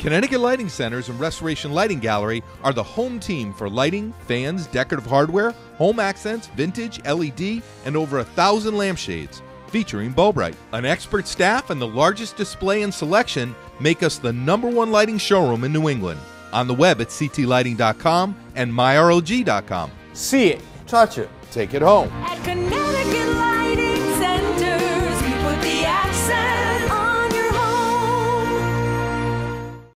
Connecticut Lighting Centers and Restoration Lighting Gallery are the home team for lighting, fans, decorative hardware, home accents, vintage, LED, and over 1,000 lampshades, featuring Bulbrite. An expert staff and the largest display and selection make us the #1 lighting showroom in New England. On the web at ctlighting.com and myrlg.com. See it, touch it, take it home.